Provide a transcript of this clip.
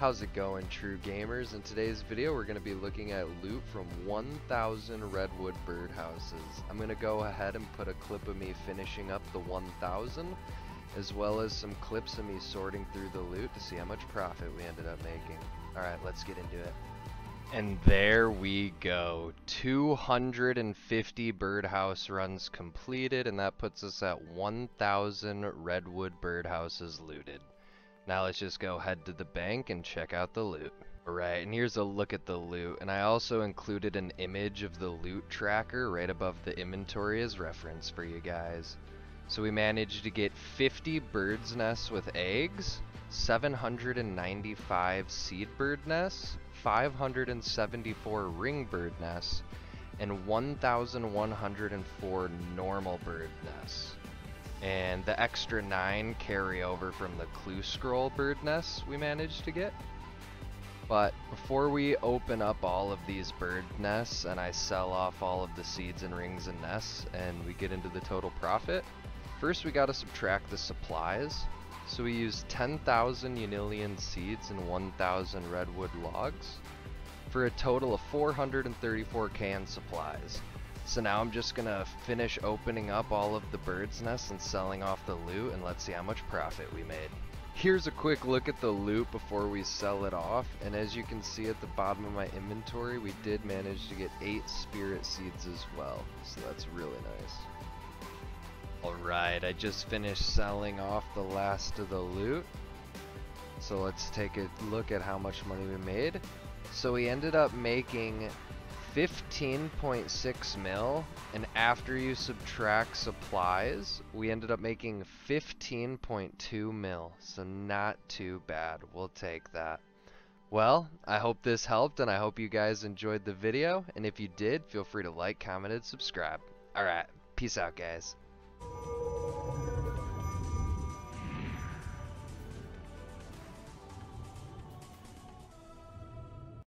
How's it going, true gamers? In today's video we're going to be looking at loot from 1,000 Redwood birdhouses. I'm going to go ahead and put a clip of me finishing up the 1,000, as well as some clips of me sorting through the loot to see how much profit we ended up making. Alright, let's get into it. And there we go, 250 birdhouse runs completed, and that puts us at 1,000 Redwood birdhouses looted. Now let's just go head to the bank and check out the loot. Alright, and here's a look at the loot, and I also included an image of the loot tracker right above the inventory as reference for you guys. So we managed to get 50 bird's nests with eggs, 795 seed bird nests, 574 ring bird nests, and 1,104 normal bird nests. And the extra 9 carryover from the clue scroll bird nests we managed to get. But before we open up all of these bird nests and I sell off all of the seeds and rings and nests and we get into the total profit, first we gotta subtract the supplies. So we used 10,000 Unilian seeds and 1,000 redwood logs for a total of 434 canned supplies. So now I'm just gonna finish opening up all of the bird's nests and selling off the loot, and let's see how much profit we made. Here's a quick look at the loot before we sell it off, and as you can see at the bottom of my inventory, we did manage to get 8 spirit seeds as well, so that's really nice. Alright, I just finished selling off the last of the loot, so let's take a look at how much money we made. So we ended up making 15.6 mil, and after you subtract supplies we ended up making 15.2 mil, so not too bad. We'll take that. Well, I hope this helped and I hope you guys enjoyed the video, and if you did, feel free to like, comment, and subscribe. Alright, peace out guys.